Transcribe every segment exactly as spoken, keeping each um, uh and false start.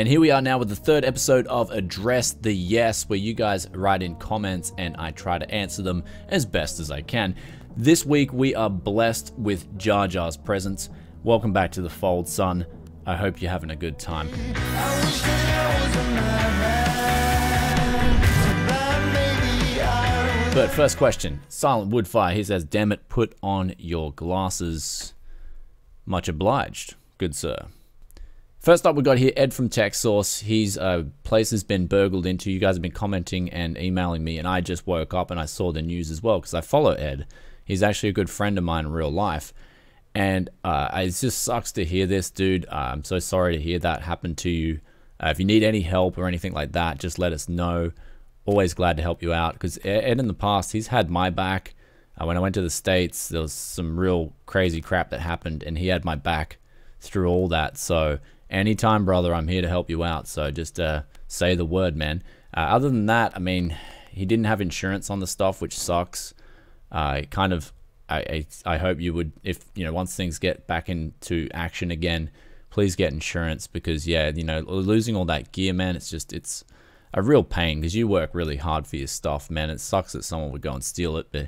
And here we are now with the third episode of Address the Yes, where you guys write in comments and I try to answer them as best as I can. This week we are blessed with Jar Jar's presence. Welcome back to the fold, son. I hope you're having a good time. I wish that I was a man, so but first question, Silent Woodfire, he says, damn it, put on your glasses. Much obliged, good sir. First up, we got here Ed from TechSource. His uh, place has been burgled into. You guys have been commenting and emailing me, and I just woke up and I saw the news as well because I follow Ed. He's actually a good friend of mine in real life, and uh, it just sucks to hear this, dude. Uh, I'm so sorry to hear that happen to you. Uh, if you need any help or anything like that, just let us know. Always glad to help you out because Ed in the past, he's had my back. Uh, when I went to the States, there was some real crazy crap that happened, and he had my back through all that. So anytime, brother, I'm here to help you out. So just uh, say the word, man. Uh, other than that, I mean, he didn't have insurance on the stuff, which sucks. Uh, kind of, I, I, I hope you would, if, you know, once things get back into action again, please get insurance because, yeah, you know, losing all that gear, man, it's just, it's a real pain because you work really hard for your stuff, man. It sucks that someone would go and steal it. But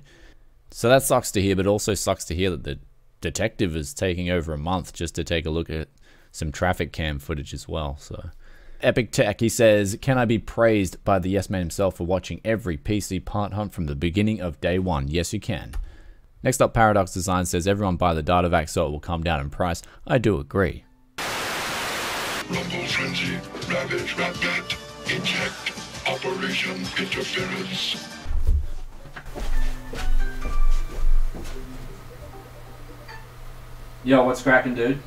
so that sucks to hear, but also sucks to hear that the detective is taking over a month just to take a look at some traffic cam footage as well. So Epic Tech, he says, can I be praised by the yes man himself for watching every P C part hunt from the beginning of day one? Yes, you can. Next up, Paradox Design says, everyone buy the Datavac so it will come down in price. I do agree. Rebel frenzy, ravage, rapid, eject, operation interference. Yo, what's cracking, dude?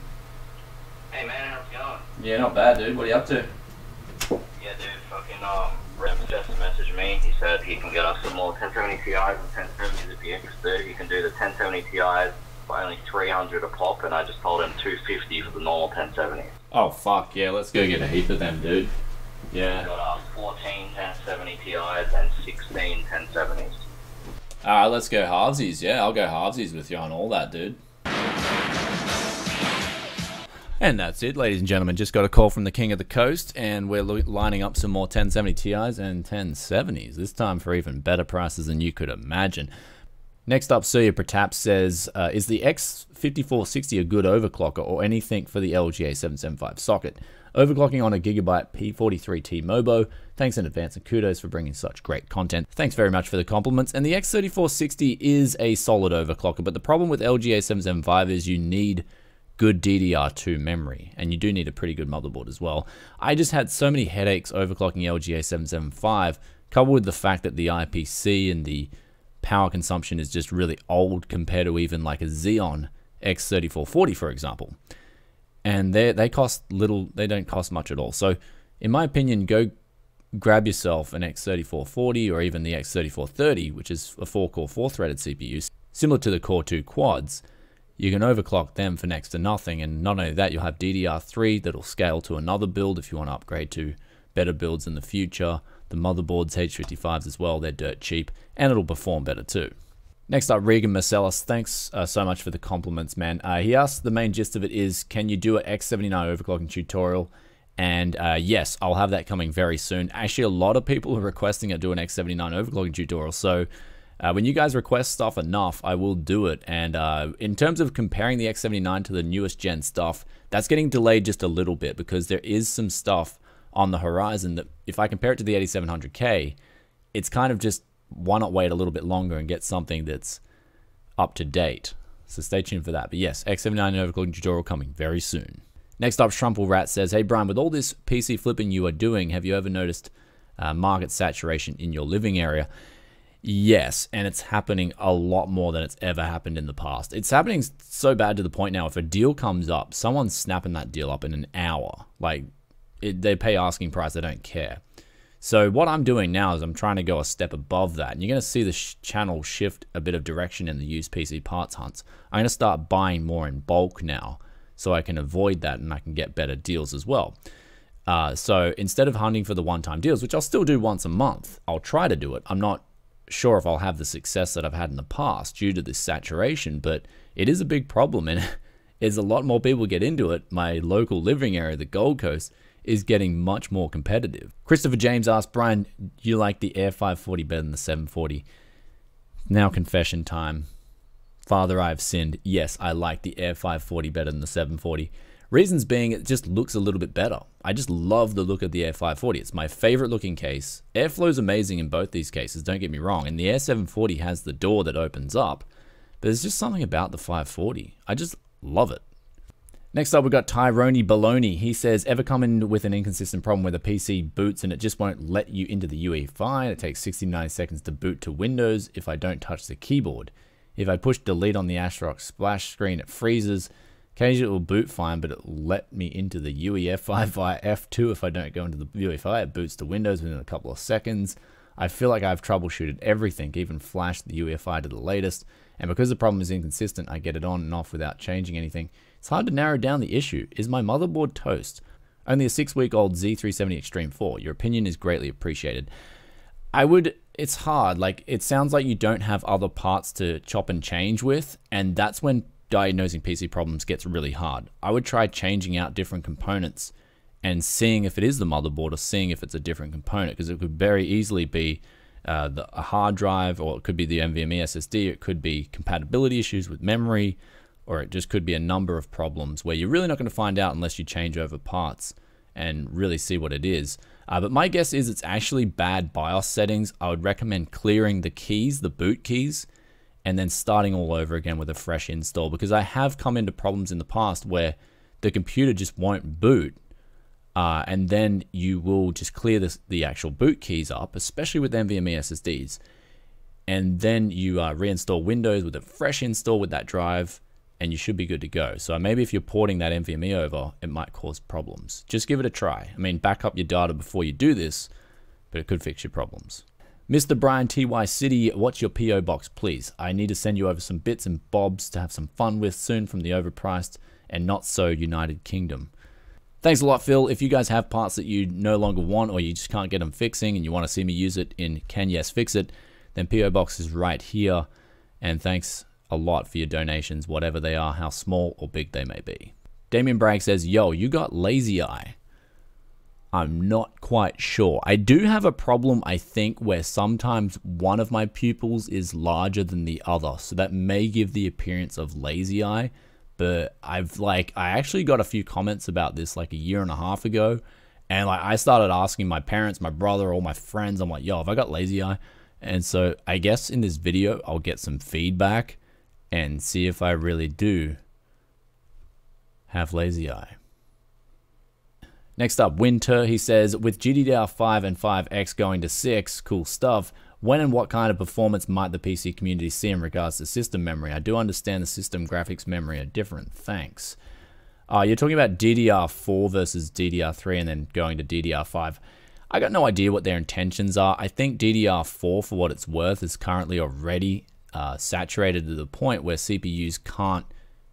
Hey man, how's it going? Yeah, not bad, dude. What are you up to? Yeah, dude, fucking, um, Rem just messaged me. He said he can get us some more ten seventy T Is and ten seventies if you're interested. You can do the ten seventy T Is by only three hundred a pop, and I just told him two fifty for the normal ten seventies. Oh, fuck, yeah, let's go get a heap of them, dude. Yeah. We've got, uh, fourteen ten seventy T Is and sixteen ten seventies. Alright, let's go halvesies, yeah. I'll go halvesies with you on all that, dude. And that's it, ladies and gentlemen. Just got a call from the King of the Coast, and we're lining up some more ten seventy T Is and ten seventies, this time for even better prices than you could imagine. Next up, Surya Pratap says, uh, is the X fifty-four sixty a good overclocker or anything for the L G A seven seventy-five socket? Overclocking on a Gigabyte P forty-three T Mobo. Thanks in advance and kudos for bringing such great content. Thanks very much for the compliments. And the X thirty-four sixty is a solid overclocker, but the problem with L G A seven seventy-five is you need good D D R two memory, and you do need a pretty good motherboard as well. I just had so many headaches overclocking L G A seven seventy-five, coupled with the fact that the I P C and the power consumption is just really old compared to even like a Xeon X thirty-four forty, for example. And they they cost little, they don't cost much at all. So in my opinion, go grab yourself an X thirty-four forty or even the X thirty-four thirty, which is a four-core, four-threaded C P U, similar to the Core two Quads. You can overclock them for next to nothing, and not only that, you'll have D D R three that'll scale to another build if you want to upgrade to better builds in the future. The motherboards, H fifty-fives as well, they're dirt cheap, and it'll perform better too. Next up, Regan Marcellus, thanks uh, so much for the compliments, man. Uh, he asked, the main gist of it is, can you do an X seventy-nine overclocking tutorial? And uh, yes, I'll have that coming very soon. Actually, a lot of people are requesting I do an X seventy-nine overclocking tutorial, so Uh, when you guys request stuff enough, I will do it. And uh, in terms of comparing the X seventy-nine to the newest gen stuff, that's getting delayed just a little bit because there is some stuff on the horizon that if I compare it to the eighty-seven hundred K, it's kind of just, why not wait a little bit longer and get something that's up to date. So stay tuned for that. But yes, X seventy-nine overclocking tutorial coming very soon. Next up, Shrumple Rat says, hey Brian, with all this P C flipping you are doing, have you ever noticed uh, market saturation in your living area? Yes, and it's happening a lot more than it's ever happened in the past. It's happening so bad to the point now, if a deal comes up, someone's snapping that deal up in an hour. Like, it, they pay asking price, they don't care. So what I'm doing now is I'm trying to go a step above that. And you're going to see the sh channel shift a bit of direction in the used P C parts hunts. I'm going to start buying more in bulk now so I can avoid that and I can get better deals as well. Uh, so instead of hunting for the one-time deals, which I'll still do once a month, I'll try to do it. I'm not sure if I'll have the success that I've had in the past due to this saturation, but it is a big problem and as a lot more people get into it, my local living area, the Gold Coast, is getting much more competitive. Christopher James asked, Brian, do you like the Air five forty better than the seven forty? Now confession time. Father, I have sinned. Yes, I like the Air five forty better than the seven forty. Reasons being, it just looks a little bit better. I just love the look of the Air five forty. It's my favorite looking case. Airflow is amazing in both these cases, don't get me wrong. And the Air seven forty has the door that opens up, but there's just something about the five forty. I just love it. Next up, we've got Tyrone Baloney. He says, ever come in with an inconsistent problem where the P C boots and it just won't let you into the U E F I? It takes sixty-nine seconds to boot to Windows if I don't touch the keyboard. If I push delete on the Asrock splash screen, it freezes. Occasionally it will boot fine, but it let me into the U E F I via F two. If I don't go into the U E F I, it boots to Windows within a couple of seconds. I feel like I've troubleshooted everything, even flashed the U E F I to the latest. And because the problem is inconsistent, I get it on and off without changing anything. It's hard to narrow down the issue. Is my motherboard toast? Only a six-week-old Z three seventy Extreme four. Your opinion is greatly appreciated. I would... It's hard. Like, it sounds like you don't have other parts to chop and change with, and that's when diagnosing P C problems gets really hard. I would try changing out different components and seeing if it is the motherboard or seeing if it's a different component, because it could very easily be uh, the, a hard drive, or it could be the NVMe S S D, it could be compatibility issues with memory, or it just could be a number of problems where you're really not going to find out unless you change over parts and really see what it is. Uh, but my guess is it's actually bad BIOS settings. I would recommend clearing the keys, the boot keys, and then starting all over again with a fresh install, because I have come into problems in the past where the computer just won't boot, uh, and then you will just clear this, the actual boot keys up, especially with NVMe S S Ds, and then you uh, reinstall Windows with a fresh install with that drive, and you should be good to go. So maybe if you're porting that NVMe over, it might cause problems. Just give it a try. I mean, back up your data before you do this, but it could fix your problems. Mister Brian T Y City, what's your P O box, please? I need to send you over some bits and bobs to have some fun with soon from the overpriced and not so United Kingdom. Thanks a lot, Phil. If you guys have parts that you no longer want, or you just can't get them fixing and you want to see me use it in Can Yes Fix It, then P O box is right here. And thanks a lot for your donations, whatever they are, how small or big they may be. Damien Bragg says, yo, you got lazy eye. I'm not quite sure. I do have a problem, I think, where sometimes one of my pupils is larger than the other, so that may give the appearance of lazy eye. But I've like, I actually got a few comments about this like a year and a half ago, and like I started asking my parents, my brother, all my friends, I'm like, yo, have I got lazy eye? And so I guess in this video, I'll get some feedback and see if I really do have lazy eye. Next up, Winter, he says, with G D D R five and five X going to six, cool stuff, when and what kind of performance might the P C community see in regards to system memory? I do understand the system graphics memory are different, thanks. Uh, you're talking about D D R four versus D D R three and then going to D D R five. I got no idea what their intentions are. I think D D R four, for what it's worth, is currently already uh, saturated to the point where C P Us can't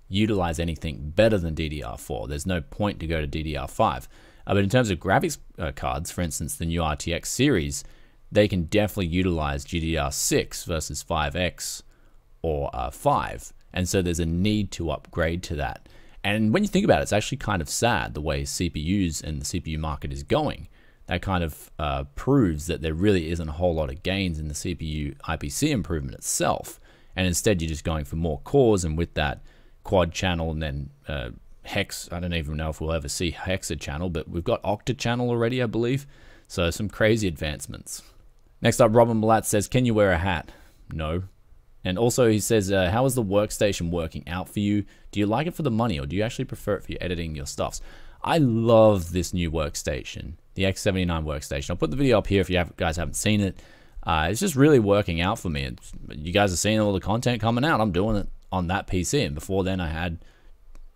utilize anything better than D D R four. There's no point to go to D D R five. Uh, but in terms of graphics uh, cards, for instance, the new R T X series, they can definitely utilize G D D R six versus five X or uh, five. And so there's a need to upgrade to that. And when you think about it, it's actually kind of sad the way C P Us and the C P U market is going. That kind of uh, proves that there really isn't a whole lot of gains in the C P U I P C improvement itself. And instead, you're just going for more cores, and with that quad channel and then uh, hex, I don't even know if we'll ever see hexa channel, but we've got octa channel already, I believe. So some crazy advancements. Next up, Robin Malat says, can you wear a hat? No. And also he says, uh, how is the workstation working out for you? Do you like it for the money, or do you actually prefer it for your editing your stuffs? I love this new workstation, the X seventy-nine workstation. I'll put the video up here if you guys haven't seen it. Uh, it's just really working out for me. It's, you guys are seeing all the content coming out. I'm doing it on that P C, and before then I had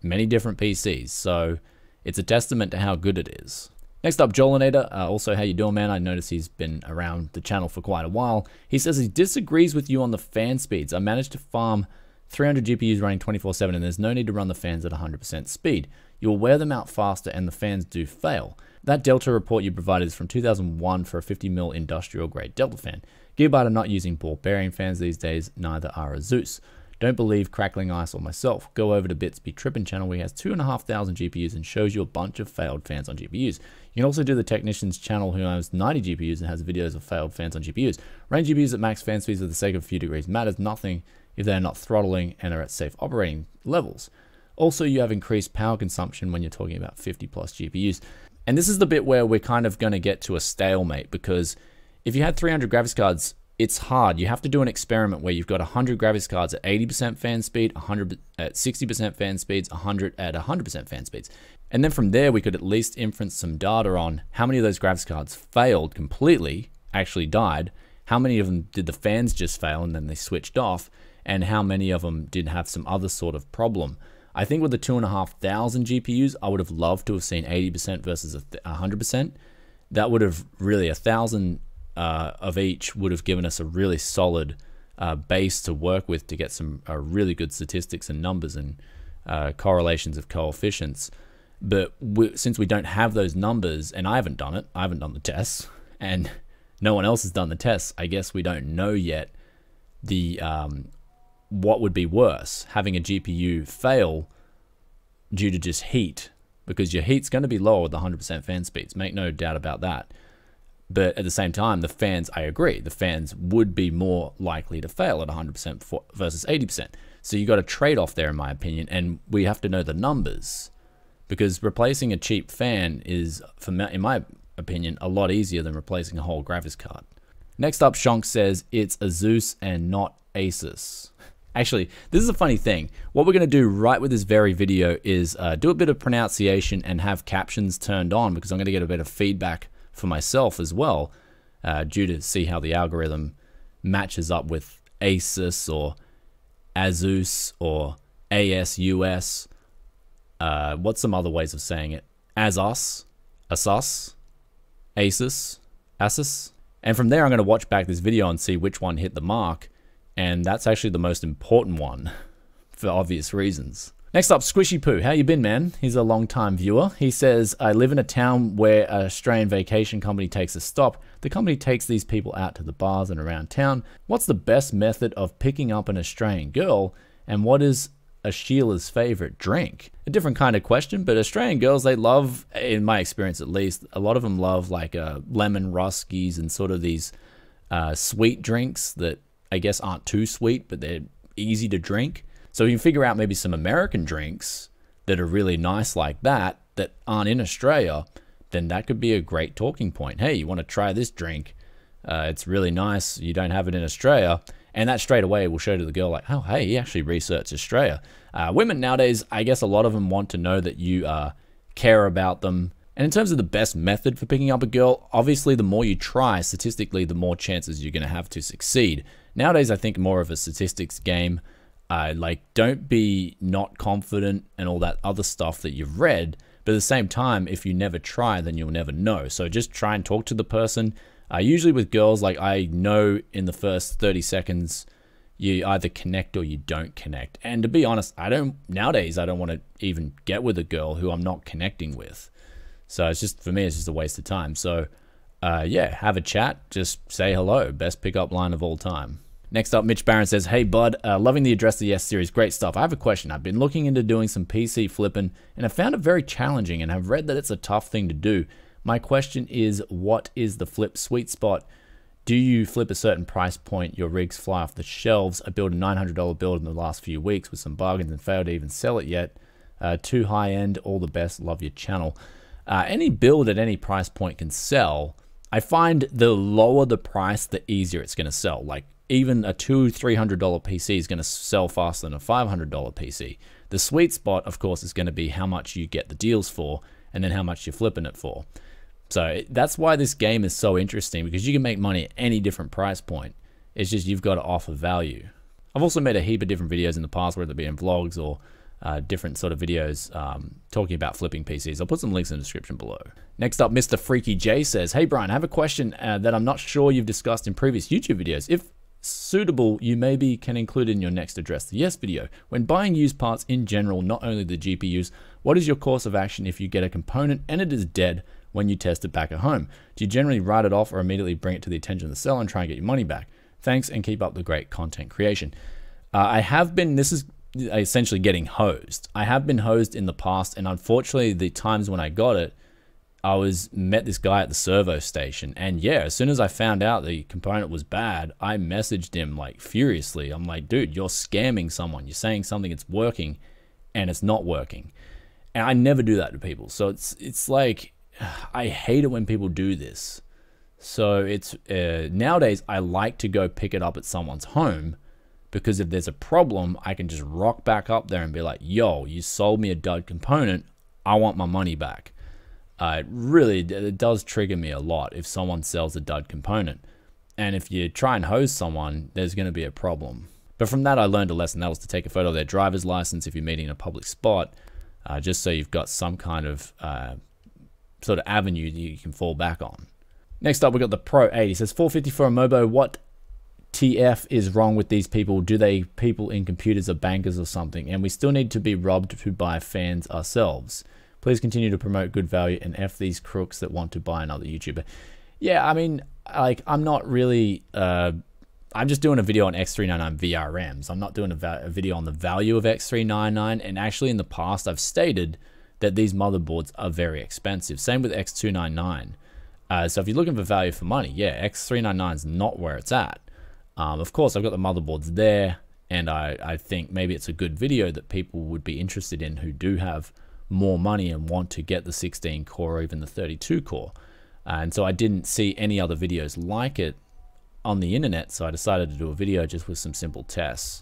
many different P Cs, so it's a testament to how good it is. Next up, Jolinator, uh, also how you doing, man? I noticed he's been around the channel for quite a while. He says he disagrees with you on the fan speeds. I managed to farm three hundred G P Us running twenty-four seven, and there's no need to run the fans at one hundred percent speed. You'll wear them out faster, and the fans do fail. That Delta report you provided is from two thousand one for a fifty mil industrial grade Delta fan. Gigabyte are not using ball bearing fans these days, neither are Asus. Don't believe Crackling Ice or myself. Go over to Bit's Be Trippin channel where he has two and a half thousand G P Us and shows you a bunch of failed fans on G P Us. You can also do the Technician's channel who has ninety G P Us and has videos of failed fans on G P Us. Run G P Us at max fan speeds for the sake of a few degrees matters nothing if they're not throttling and are at safe operating levels. Also, you have increased power consumption when you're talking about fifty plus G P Us. And this is the bit where we're kind of going to get to a stalemate, because if you had three hundred graphics cards, it's hard. You have to do an experiment where you've got one hundred graphics cards at eighty percent fan speed, one hundred at sixty percent fan speeds, one hundred at one hundred percent fan speeds. And then from there, we could at least inference some data on how many of those graphics cards failed completely, actually died, how many of them did the fans just fail and then they switched off, and how many of them did have some other sort of problem. I think with the two and a half thousand G P Us, I would have loved to have seen eighty percent versus one hundred percent. That would have really, a thousand uh, of each would have given us a really solid uh, base to work with to get some uh, really good statistics and numbers and uh, correlations of coefficients. But we, since we don't have those numbers, and I haven't done it, I haven't done the tests, and no one else has done the tests, I guess we don't know yet the... Um, what would be worse, having a G P U fail due to just heat, because your heat's going to be lower with one hundred percent fan speeds, make no doubt about that. But at the same time, the fans, I agree, the fans would be more likely to fail at one hundred percent versus eighty percent. So you got a trade-off there, in my opinion, and we have to know the numbers, because replacing a cheap fan is, for me, in my opinion, a lot easier than replacing a whole graphics card. Next up, Shonk says, it's Asus and not Asus. Actually, this is a funny thing. What we're gonna do right with this very video is uh, do a bit of pronunciation and have captions turned on, because I'm gonna get a bit of feedback for myself as well, uh, due to see how the algorithm matches up with Asus or Asus or A S U S. Uh, what's some other ways of saying it? Asus, Asus, Asus, Asus. And from there, I'm gonna watch back this video and see which one hit the mark. And that's actually the most important one, for obvious reasons. Next up, Squishy Poo. How you been, man? He's a long-time viewer. He says, I live in a town where an Australian vacation company takes a stop. The company takes these people out to the bars and around town. What's the best method of picking up an Australian girl? And what is a Sheila's favorite drink? A different kind of question, but Australian girls, they love, in my experience at least, a lot of them love like uh, lemon ruskies and sort of these uh, sweet drinks that I guess aren't too sweet, but they're easy to drink. So you can figure out maybe some American drinks that are really nice like that, that aren't in Australia, then that could be a great talking point. Hey, you want to try this drink? Uh, it's really nice. You don't have it in Australia. And that straight away will show to the girl like, oh, hey, he actually researched Australia. Uh, women nowadays, I guess a lot of them want to know that you uh, care about them. And in terms of the best method for picking up a girl, obviously the more you try, statistically, the more chances you're going to have to succeed. Nowadays, I think more of a statistics game, uh, like don't be not confident and all that other stuff that you've read, but at the same time, if you never try, then you'll never know. So just try and talk to the person. Uh, usually with girls, like I know in the first thirty seconds, you either connect or you don't connect. And to be honest, I don't, nowadays, I don't want to even get with a girl who I'm not connecting with. So it's just, for me, it's just a waste of time. So uh, yeah, have a chat, just say hello, best pickup line of all time. Next up, Mitch Barron says, hey bud, uh, loving the Address the Yes series, great stuff. I have a question. I've been looking into doing some P C flipping and I found it very challenging and I've read that it's a tough thing to do. My question is, what is the flip sweet spot? Do you flip a certain price point, your rigs fly off the shelves? I built a nine hundred dollar build in the last few weeks with some bargains and failed to even sell it yet. Uh, too high end, all the best, love your channel. Uh, any build at any price point can sell. I find the lower the price, the easier it's gonna sell. Like, even a two hundred, three hundred dollar P C is going to sell faster than a five hundred dollar P C. The sweet spot, of course, is going to be how much you get the deals for and then how much you're flipping it for. So that's why this game is so interesting, because you can make money at any different price point. It's just you've got to offer value. I've also made a heap of different videos in the past, whether it be in vlogs or uh, different sort of videos um, talking about flipping P Cs. I'll put some links in the description below. Next up, Mister Freaky J says, hey, Brian, I have a question uh, that I'm not sure you've discussed in previous YouTube videos. If suitable, you maybe can include in your next Address the Yes video. When buying used parts in general, not only the G P Us, what is your course of action if you get a component and it is dead when you test it back at home? Do you generally write it off or immediately bring it to the attention of the seller and try and get your money back? Thanks and keep up the great content creation. Uh, I have been, this is essentially getting hosed. I have been hosed in the past, and unfortunately the times when I got it, I was met this guy at the servo station, and yeah, as soon as I found out the component was bad, I messaged him like furiously. I'm like, dude, you're scamming someone. You're saying something it's working and it's not working. And I never do that to people. So it's it's like, I hate it when people do this. So it's uh, nowadays I like to go pick it up at someone's home, because if there's a problem, I can just rock back up there and be like, yo, you sold me a dud component. I want my money back. Uh, it really, it does trigger me a lot if someone sells a dud component. And if you try and hose someone, there's going to be a problem. But from that, I learned a lesson. That was to take a photo of their driver's license if you're meeting in a public spot, uh, just so you've got some kind of uh, sort of avenue that you can fall back on. Next up, we got the Pro eight. It says four fifty for a MOBO. What T F is wrong with these people? Do they people in computers are bankers or something? And we still need to be robbed to buy fans ourselves. Please continue to promote good value and F these crooks that want to buy another YouTuber. Yeah, I mean, like, I'm not really, uh, I'm just doing a video on X three ninety-nine V R Ms. I'm not doing a, a video on the value of X three ninety-nine. And actually in the past, I've stated that these motherboards are very expensive. Same with X two ninety-nine. Uh, so if you're looking for value for money, yeah, X three ninety-nine is not where it's at. Um, of course, I've got the motherboards there, and I, I think maybe it's a good video that people would be interested in who do have more money and want to get the sixteen core or even the thirty-two core. Uh, and so I didn't see any other videos like it on the internet, so I decided to do a video just with some simple tests.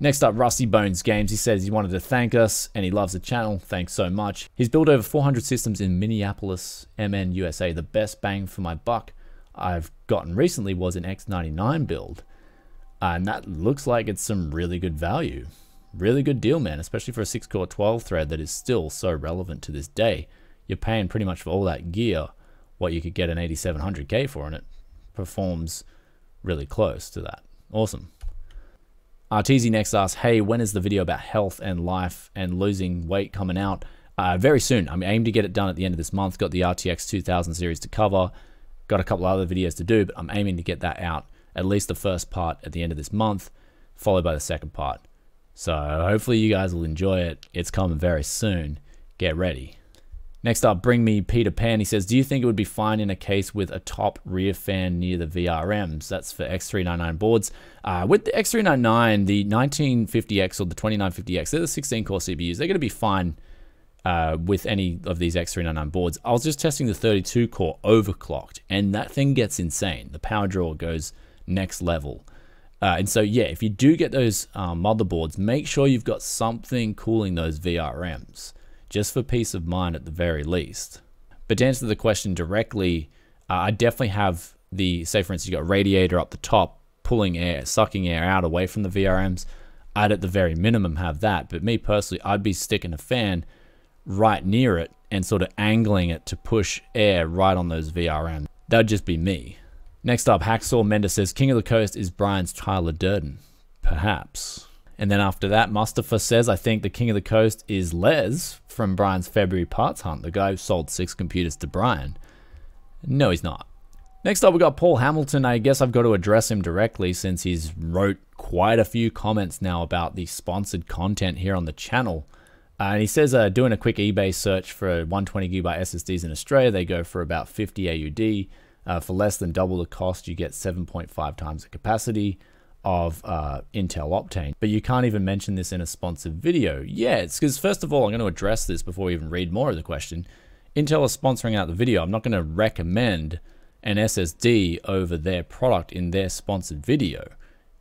Next up, Rusty Bones Games. He says he wanted to thank us and he loves the channel. Thanks so much. He's built over four hundred systems in Minneapolis, M N, U S A. The best bang for my buck I've gotten recently was an X ninety-nine build. Uh, and that looks like it's some really good value. Really good deal, man, especially for a six core twelve thread that is still so relevant to this day. You're paying pretty much for all that gear, what you could get an eighty-seven hundred K for, and it performs really close to that. Awesome. R T Z next asks, hey, when is the video about health and life and losing weight coming out? Uh, very soon. I'm aimed to get it done at the end of this month. Got the R T X two thousand series to cover. Got a couple other videos to do, but I'm aiming to get that out, at least the first part at the end of this month, followed by the second part. So hopefully you guys will enjoy it. It's coming very soon. Get ready. Next up, Bring Me Peter Pan. He says, do you think it would be fine in a case with a top rear fan near the V R Ms? That's for X three ninety-nine boards. Uh, with the X three ninety-nine, the nineteen fifty X or the twenty-nine fifty X, they're the sixteen core C P Us. They're going to be fine uh, with any of these X three ninety-nine boards. I was just testing the thirty-two core overclocked, and that thing gets insane. The power draw goes next level. Uh, and so, yeah, if you do get those uh, motherboards, make sure you've got something cooling those V R Ms, just for peace of mind at the very least. But to answer the question directly, uh, I definitely have the, say for instance, you got a radiator up the top, pulling air, sucking air out away from the V R Ms. I'd at the very minimum have that. But me personally, I'd be sticking a fan right near it and sort of angling it to push air right on those V R Ms. That'd just be me. Next up, Hacksaw Mendes says, King of the Coast is Brian's Tyler Durden. Perhaps. And then after that, Mustafa says, I think the King of the Coast is Les from Brian's February Parts Hunt, the guy who sold six computers to Brian. No, he's not. Next up, we got Paul Hamilton. I guess I've got to address him directly since he's wrote quite a few comments now about the sponsored content here on the channel. Uh, and he says, uh, doing a quick eBay search for one hundred twenty gigabyte S S Ds in Australia, they go for about fifty A U D. Uh, for less than double the cost, you get seven point five times the capacity of uh, Intel Optane. But you can't even mention this in a sponsored video. Yeah, it's because, first of all, I'm going to address this before we even read more of the question. Intel is sponsoring out the video. I'm not going to recommend an S S D over their product in their sponsored video.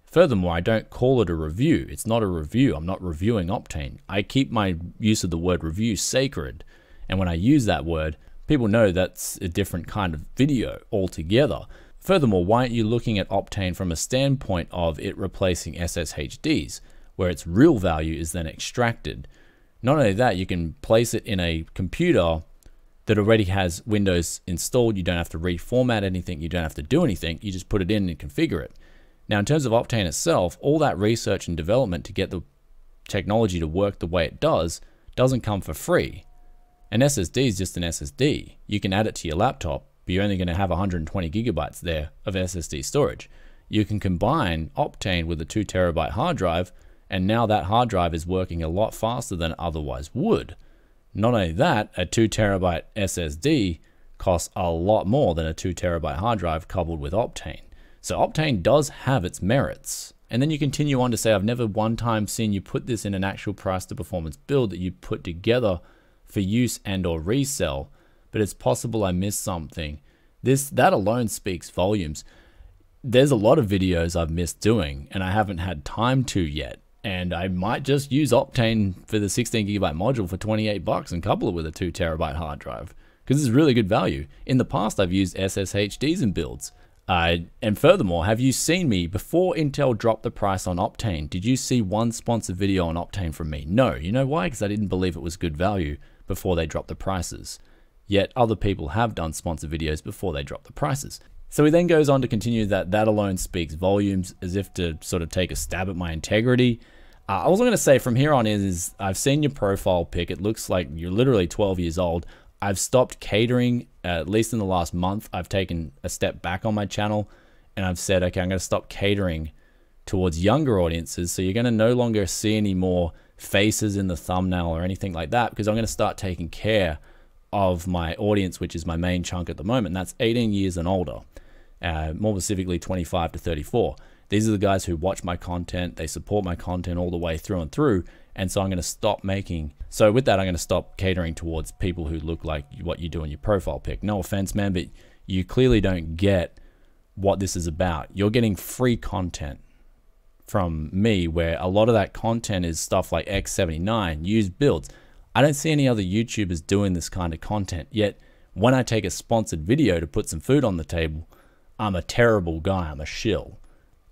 Furthermore, I don't call it a review. It's not a review. I'm not reviewing Optane. I keep my use of the word review sacred. And when I use that word, people know that's a different kind of video altogether. Furthermore, why aren't you looking at Optane from a standpoint of it replacing S S H Ds, where its real value is then extracted? Not only that, you can place it in a computer that already has Windows installed. You don't have to reformat anything. You don't have to do anything. You just put it in and configure it. Now, in terms of Optane itself, all that research and development to get the technology to work the way it does doesn't come for free. An S S D is just an S S D. You can add it to your laptop, but you're only going to have one hundred twenty gigabytes there of S S D storage. you can combine Optane with a two terabyte hard drive, and now that hard drive is working a lot faster than it otherwise would. Not only that, a two terabyte S S D costs a lot more than a two terabyte hard drive coupled with Optane. So Optane does have its merits. And then you continue on to say, I've never one time seen you put this in an actual price to performance build that you put together for use and or resell, but it's possible I missed something. This, that alone speaks volumes. There's a lot of videos I've missed doing and I haven't had time to yet. And I might just use Optane for the sixteen gigabyte module for twenty-eight bucks and couple it with a two terabyte hard drive, because this is really good value. In the past, I've used S S H Ds in builds. Uh, and furthermore, have you seen me before Intel dropped the price on Optane? Did you see one sponsored video on Optane from me? No. You know why? Because I didn't believe it was good value before they dropped the prices. Yet other people have done sponsored videos before they dropped the prices. So he then goes on to continue that that alone speaks volumes, as if to sort of take a stab at my integrity. Uh, I was going to say from here on is, is I've seen your profile pic. It looks like you're literally twelve years old. I've stopped catering, uh, at least in the last month. I've taken a step back on my channel and I've said, okay, I'm going to stop catering towards younger audiences. So you're going to no longer see any more faces in the thumbnail or anything like that, because I'm going to start taking care of my audience, which is my main chunk at the moment. That's eighteen years and older. Uh, more specifically twenty-five to thirty-four. These are the guys who watch my content. They support my content all the way through and through. And so I'm going to stop making, so with that, I'm going to stop catering towards people who look like what you do in your profile pic. No offense, man, but you clearly don't get what this is about. You're getting free content from me, where a lot of that content is stuff like X seventy-nine, used builds. I don't see any other YouTubers doing this kind of content. Yet when I take a sponsored video to put some food on the table, I'm a terrible guy, I'm a shill.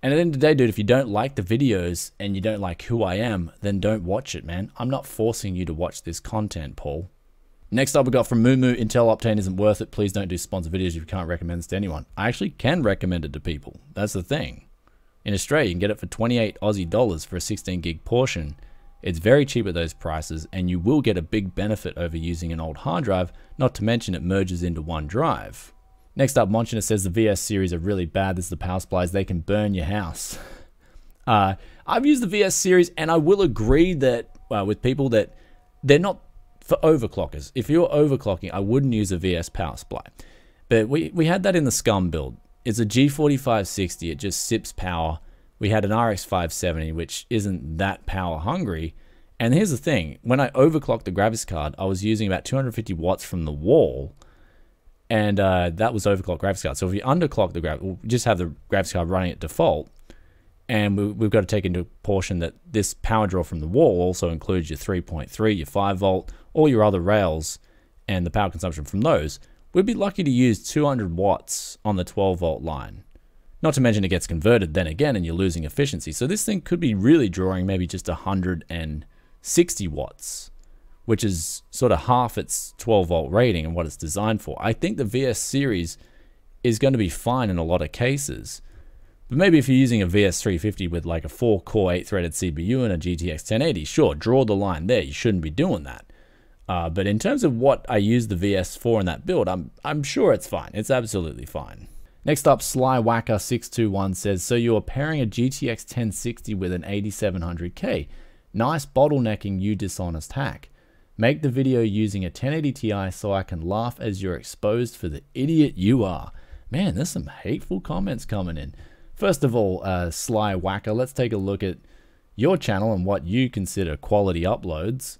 And at the end of the day, dude, if you don't like the videos and you don't like who I am, then don't watch it, man. I'm not forcing you to watch this content, Paul. Next up we got from Moomoo, Intel Optane isn't worth it. Please don't do sponsored videos if you can't recommend this to anyone. I actually can recommend it to people. That's the thing. In Australia, you can get it for twenty-eight Aussie dollars for a sixteen gig portion. It's very cheap at those prices, and you will get a big benefit over using an old hard drive, not to mention it merges into one drive. Next up, Monchina says the V S series are really bad. This is the power supplies. They can burn your house. Uh, I've used the V S series, and I will agree that uh, with people that they're not for overclockers. If you're overclocking, I wouldn't use a V S power supply. But we, we had that in the Scum build. It's a G forty-five sixty. It just sips power. We had an R X five seventy, which isn't that power hungry. And here's the thing. When I overclocked the graphics card, I was using about two hundred fifty watts from the wall. And uh, that was overclocked graphics card. So if you underclock the graphics, we'll just have the graphics card running at default. And we, we've got to take into portion that this power draw from the wall also includes your three point three, your five volt, all your other rails, and the power consumption from those. We'd be lucky to use two hundred watts on the twelve volt line. Not to mention it gets converted then again, and you're losing efficiency. So this thing could be really drawing maybe just one hundred sixty watts. Which is sort of half its twelve volt rating and what it's designed for. I think the V S series is going to be fine in a lot of cases. But maybe if you're using a V S three fifty with like a four core eight threaded C P U and a G T X ten eighty, sure, draw the line there. You shouldn't be doing that. Uh, but in terms of what I use the V S for in that build, I'm, I'm sure it's fine. It's absolutely fine. Next up, Sly Wacker six two one says, so you're pairing a G T X ten sixty with an eighty-seven hundred K. Nice bottlenecking, you dishonest hack. Make the video using a ten eighty Ti so I can laugh as you're exposed for the idiot you are. Man, there's some hateful comments coming in. First of all, uh, Sly Wacker, let's take a look at your channel and what you consider quality uploads.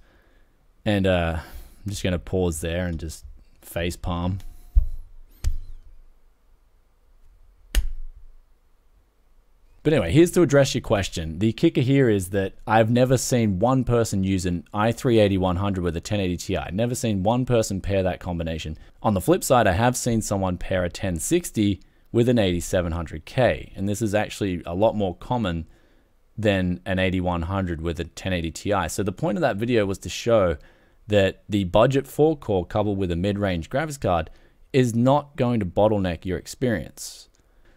And uh, I'm just going to pause there and just face palm. But anyway, here's to address your question. The kicker here is that I've never seen one person use an i three eighty one hundred with a ten eighty Ti. Never seen one person pair that combination. On the flip side, I have seen someone pair a ten sixty with an eighty-seven hundred K. And this is actually a lot more common than an eighty-one hundred with a ten eighty Ti. So the point of that video was to show that the budget four core coupled with a mid-range graphics card is not going to bottleneck your experience.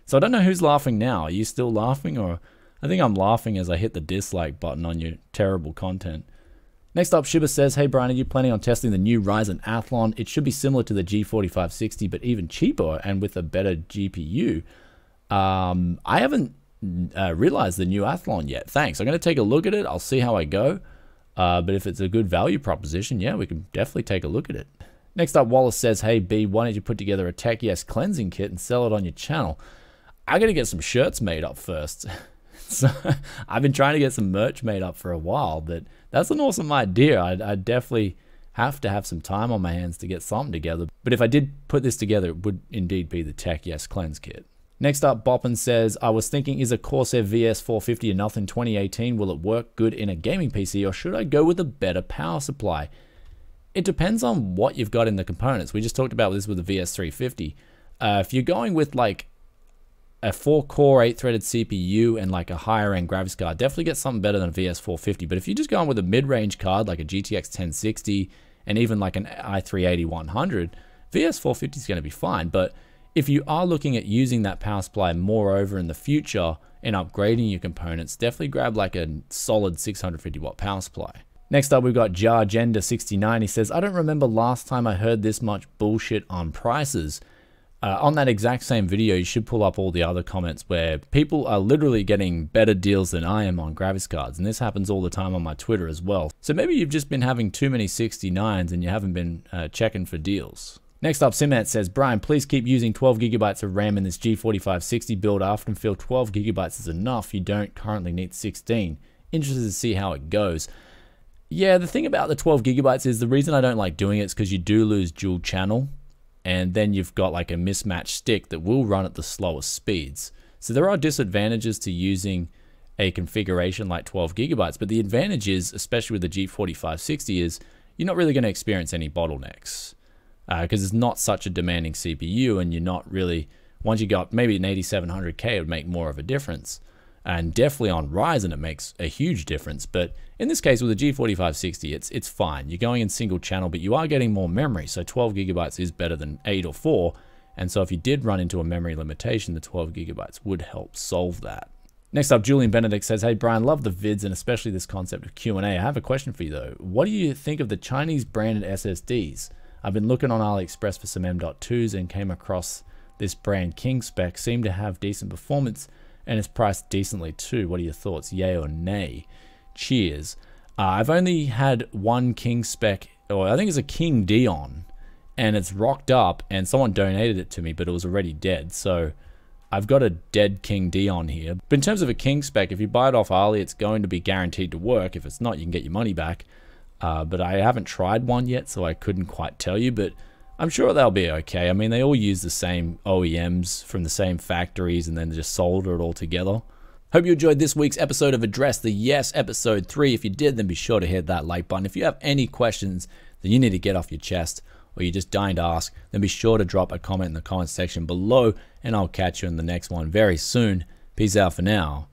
So I don't know who's laughing now. Are you still laughing? Or I think I'm laughing as I hit the dislike button on your terrible content. Next up, Shiba says, hey Brian, are you planning on testing the new Ryzen Athlon? It should be similar to the G forty-five sixty, but even cheaper and with a better G P U. Uh, Um, I haven't uh, realized the new Athlon yet. Thanks. I'm going to take a look at it. I'll see how I go. Uh, but if it's a good value proposition, yeah, we can definitely take a look at it. Next up, Wallace says, hey, B, why don't you put together a Tech Yes cleansing kit and sell it on your channel? I got to get some shirts made up first. So I've been trying to get some merch made up for a while, but that's an awesome idea. I, I definitely have to have some time on my hands to get something together. But if I did put this together, it would indeed be the Tech Yes cleanse kit. Next up, Boppin says, I was thinking, is a Corsair V S four fifty enough in twenty eighteen? Will it work good in a gaming P C, or should I go with a better power supply? It depends on what you've got in the components. We just talked about this with the V S three fifty. Uh, if you're going with like a four core, eight threaded C P U and like a higher end graphics card, definitely get something better than a V S four fifty. But if you're just going with a mid-range card like a G T X ten sixty and even like an i three eighty one hundred, V S four fifty is going to be fine. But if you are looking at using that power supply more over in the future and upgrading your components, definitely grab like a solid six hundred fifty watt power supply. Next up, we've got Jargender sixty-nine. He says, I don't remember last time I heard this much bullshit on prices. Uh, on that exact same video, you should pull up all the other comments where people are literally getting better deals than I am on graphics cards. And this happens all the time on my Twitter as well. So maybe you've just been having too many sixty-nines and you haven't been uh, checking for deals. Next up, Simat says, Brian, please keep using twelve gigabytes of RAM in this G forty-five sixty build. I often feel twelve gigabytes is enough. You don't currently need sixteen. Interested to see how it goes. Yeah, the thing about the twelve gigabytes is the reason I don't like doing it is because you do lose dual channel, and then you've got like a mismatched stick that will run at the slowest speeds. So there are disadvantages to using a configuration like twelve gigabytes, but the advantage is, especially with the G forty-five sixty, is you're not really going to experience any bottlenecks. Because uh, it's not such a demanding C P U, and you're not really, once you got maybe an eighty-seven hundred K, it would make more of a difference. And definitely on Ryzen, it makes a huge difference. But in this case, with the G forty-five sixty, it's it's fine. You're going in single channel, but you are getting more memory. So twelve gigabytes is better than eight or four. And so if you did run into a memory limitation, the twelve gigabytes would help solve that. Next up, Julian Benedict says, hey, Brian, love the vids and especially this concept of Q and A. I have a question for you, though. What do you think of the Chinese branded S S Ds? I've been looking on AliExpress for some M dot twos and came across this brand King Spec. Seemed to have decent performance and it's priced decently too. What are your thoughts? Yay or nay? Cheers. Uh, I've only had one King Spec, or I think it's a King Dion, and it's rocked up and someone donated it to me, but it was already dead. So I've got a dead King Dion here. But in terms of a King Spec, if you buy it off Ali, it's going to be guaranteed to work. If it's not, you can get your money back. Uh, but I haven't tried one yet, so I couldn't quite tell you, but I'm sure they'll be okay. I mean, they all use the same O E Ms from the same factories, and then just solder it all together. Hope you enjoyed this week's episode of Address the Yes, episode three. If you did, then be sure to hit that like button. If you have any questions that you need to get off your chest, or you're just dying to ask, then be sure to drop a comment in the comment section below, and I'll catch you in the next one very soon. Peace out for now.